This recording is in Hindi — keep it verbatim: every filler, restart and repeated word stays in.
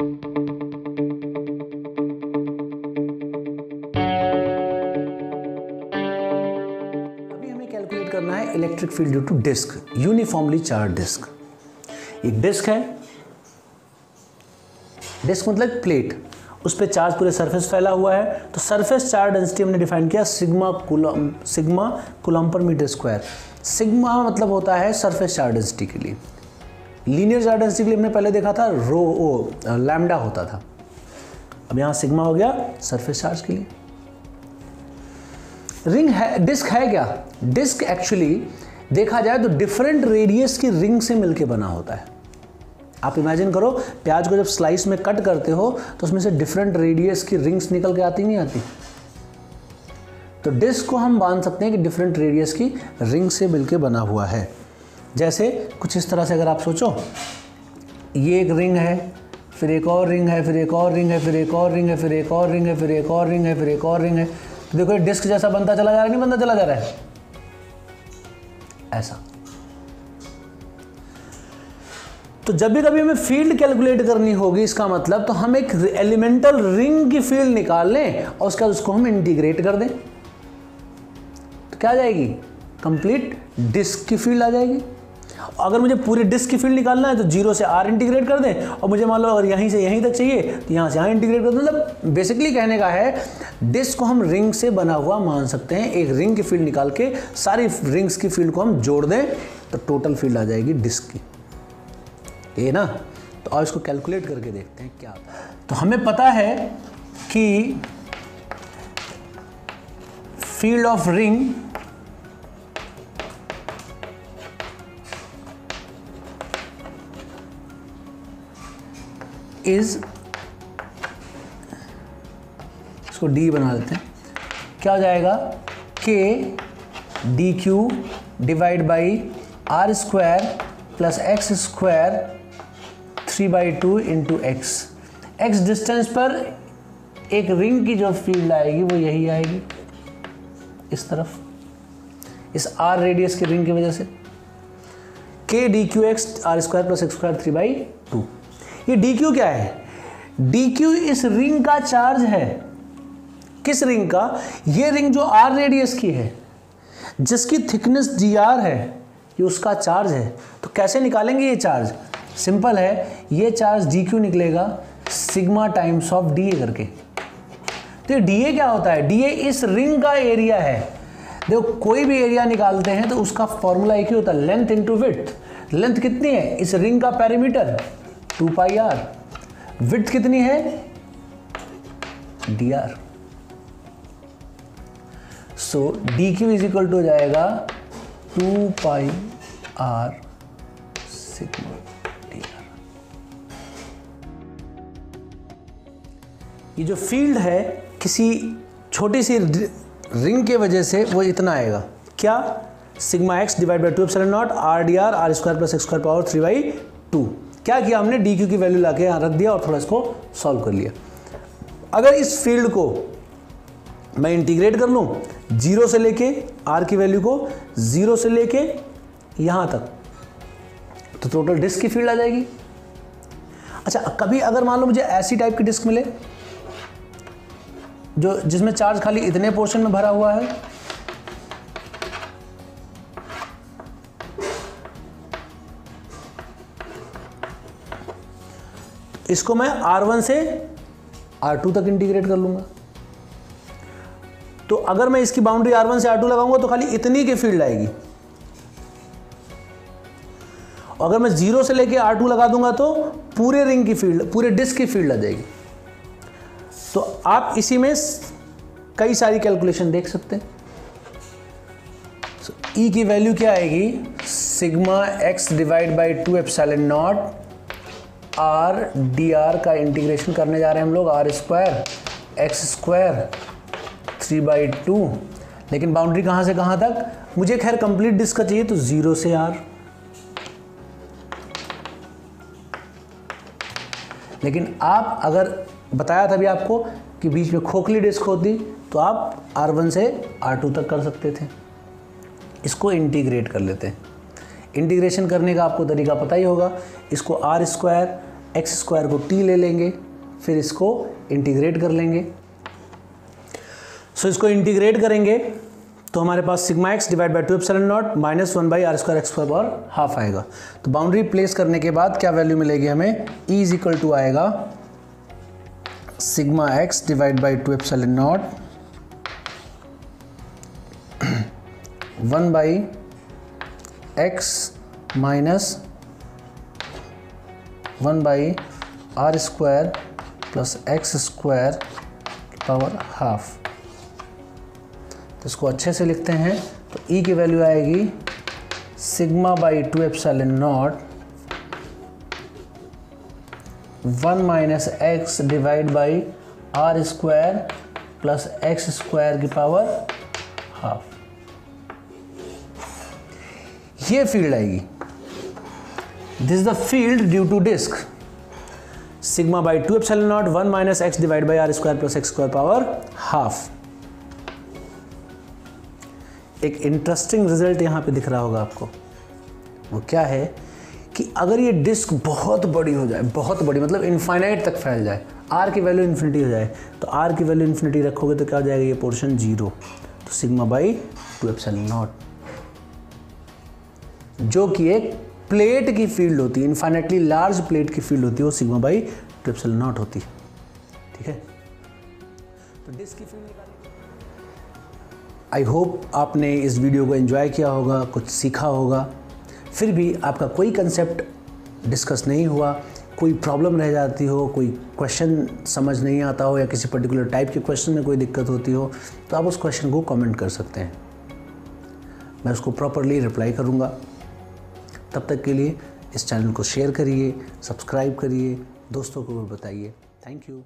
अभी हमें कैलकुलेट करना है electric field due to disc, uniformly charge disc. एक डिस्क है, डिस्क मतलब प्लेट, उस पर चार्ज पूरे सरफेस फैला हुआ है, तो सरफेस चार्ज डेंसिटी हमने डिफाइन किया सिग्मा कूलम, सिग्मा कूलम पर मीटर स्क्वायर। सिग्मा मतलब होता है सरफेस चार्ज डेंसिटी के लिए। लीनियर चार्ज डेंसिटी के लिए हमने पहले देखा था रो ओ लैम्डा होता था, अब यहाँ सिग्मा हो गया सरफेस चार्ज के लिए। रिंग है, डिस्क है क्या? डिस्क एक्चुअली देखा जाए तो डिफरेंट रेडियस की रिंग से मिलके बना होता है। आप इमेजिन करो, प्याज को जब स्लाइस में कट करते हो तो उसमें से डिफरेंट रेडियस की रिंग्स निकल के आती, नहीं आती? तो डिस्क को हम मान सकते हैं कि डिफरेंट रेडियस की रिंग से मिलके बना हुआ है। जैसे कुछ इस तरह से अगर आप सोचो, ये एक रिंग है, फिर एक और रिंग है, फिर एक और रिंग है, फिर एक और रिंग है, फिर एक और रिंग है, फिर एक और रिंग है, फिर एक और रिंग है, तो देखो ये डिस्क जैसा बनता चला जा रहा है, नहीं बनता चला जा रहा है ऐसा। तो जब भी कभी हमें फील्ड कैलकुलेट करनी होगी, इसका मतलब तो हम एक एलिमेंटल रिंग की फील्ड निकाल लें और उसके बाद उसको हम इंटीग्रेट कर दें, तो क्या आ जाएगी? कंप्लीट डिस्क की फील्ड आ जाएगी। अगर मुझे पूरी डिस्क की फील्ड निकालना है तो जीरो से आर इंटीग्रेट कर दें, और मुझे मान लो अगर यहीं से यहीं तक चाहिए तो यहाँ से यहाँ इंटीग्रेट कर दें। मतलब बेसिकली कहने का है, डिस्क को हम रिंग से बना हुआ मान सकते हैं। एक रिंग की फील्ड निकाल के सारी रिंग्स की फील्ड को हम जोड़ दें तो टोटल फील्ड आ जाएगी डिस्क की, ये ना। तो और इसको कैलकुलेट करके देखते हैं क्या होता है। तो हमें पता है कि फील्ड ऑफ रिंग इज, इसको डी बना लेते हैं, क्या हो जाएगा? K D Q divide by R square plus X square three by two into X. X distance पर एक रिंग की जो फील्ड आएगी वो यही आएगी, इस तरफ, इस आर रेडियस की रिंग की वजह से। K D Q X R square plus X square three by two. ये डी क्यू क्या है? डी क्यू इस रिंग का चार्ज है। किस रिंग का? ये रिंग जो आर रेडियस की है, जिसकी थिकनेस डी आर है, ये उसका चार्ज है। तो कैसे निकालेंगे ये चार्ज? सिंपल है, ये चार्ज डी क्यू निकलेगा sigma times of D A करके। तो ये डी ए क्या होता है? डी ए इस रिंग का एरिया है। देखो कोई भी एरिया निकालते हैं तो उसका फॉर्मूला एक ही होता है, लेंथ इंटू विड्थ। लेंथ कितनी है? इस रिंग का perimeter two pi R. Width कितनी है? D R. So D Q is equal to हो जाएगा two pi R sigma D R. ये जो फील्ड है किसी छोटी सी रिंग के वजह से वो इतना आएगा, क्या? Sigma X divide by two epsilon naught R D R R square plus X square power three by two. क्या किया हमने? डी क्यू की वैल्यू लाके यहाँ रख दिया और थोड़ा इसको सॉल्व कर लिया। अगर इस फील्ड को मैं इंटीग्रेट कर लूँ जीरो से लेके आर की वैल्यू को, जीरो से लेके यहाँ तक, तो टोटल डिस्क की फील्ड आ जाएगी। अच्छा, कभी अगर मान लो मुझे ऐसी टाइप की डिस्क मिले जो जिसमें चार्ज खाली इतने पोर्शन में भरा हुआ है, इसको मैं आर वन से आर टू तक इंटीग्रेट कर लूँगा। तो अगर मैं इसकी बाउंड्री आर वन से आर टू लगाऊंगा तो खाली इतनी की फील्ड आएगी, अगर मैं जीरो से लेके आर टू लगा दूंगा तो पूरे रिंग की फील्ड, पूरे डिस्क की फील्ड आ जाएगी। तो आप इसी में कई सारी कैलकुलेशन देख सकते हैं। ई so, e की वैल्यू क्या आएगी? Sigma X divide by two epsilon naught R D R का इंटीग्रेशन करने जा रहे हैं हम लोग, R square X square three by two. लेकिन बाउंड्री कहाँ से कहाँ तक? मुझे खैर कंप्लीट डिस्क का चाहिए, तो जीरो से आर। लेकिन आप, अगर बताया था अभी आपको कि बीच में खोखली डिस्क होती तो आप आर वन से आर टू तक कर सकते थे। इसको इंटीग्रेट कर लेते हैं। इंटीग्रेशन करने का आपको तरीका पता ही होगा, इसको आर स्क्वायर एक्स स्क्वायर को टी ले लेंगे, फिर इसको इंटीग्रेट कर लेंगे। सो so, इसको इंटीग्रेट करेंगे तो हमारे पास sigma X divide by two epsilon naught minus one by R square X पर पावर हाफ आएगा। तो बाउंड्री प्लेस करने के बाद क्या वैल्यू मिलेगी हमें, ई इज इक्वल टू आएगा sigma X divide by two epsilon naught one by X minus one by R square plus X square power half. तो इसको अच्छे से लिखते हैं तो E की वैल्यू आएगी sigma by two epsilon naught one minus X divide by R square plus X square की पावर हाफ। ये फील्ड आएगी, this is the field due to disc, sigma by two epsilon naught one minus X divide by R square plus X square power half. एक इंटरेस्टिंग रिजल्ट यहाँ पे दिख रहा होगा आपको, वो क्या है कि अगर ये डिस्क बहुत बड़ी हो जाए, बहुत बड़ी मतलब इनफाइनाइट तक फैल जाए, आर की वैल्यू इन्फिनिटी हो जाए, तो आर की वैल्यू इन्फिनिटी रखोगे तो क्या हो जाएगा, ये पोर्शन जीरो। तो sigma by two epsilon naught जो कि एक प्लेट की फील्ड होती है, इन्फाइनाइटली लार्ज प्लेट की फील्ड होती है, वो sigma by two epsilon naught होती है। ठीक है, तो डिस्क की फील्ड निकालनी। आई होप आपने इस वीडियो को एंजॉय किया होगा, कुछ सीखा होगा। फिर भी आपका कोई कंसेप्ट डिस्कस नहीं हुआ, कोई प्रॉब्लम रह जाती हो, कोई क्वेश्चन समझ नहीं आता हो, या किसी पर्टिकुलर टाइप के क्वेश्चन में कोई दिक्कत होती हो, तो आप उस क्वेश्चन को कमेंट कर सकते हैं, मैं उसको प्रॉपरली रिप्लाई करूँगा। तब तक के लिए इस चैनल को शेयर करिए, सब्सक्राइब करिए, दोस्तों को भी बताइए। Thank you.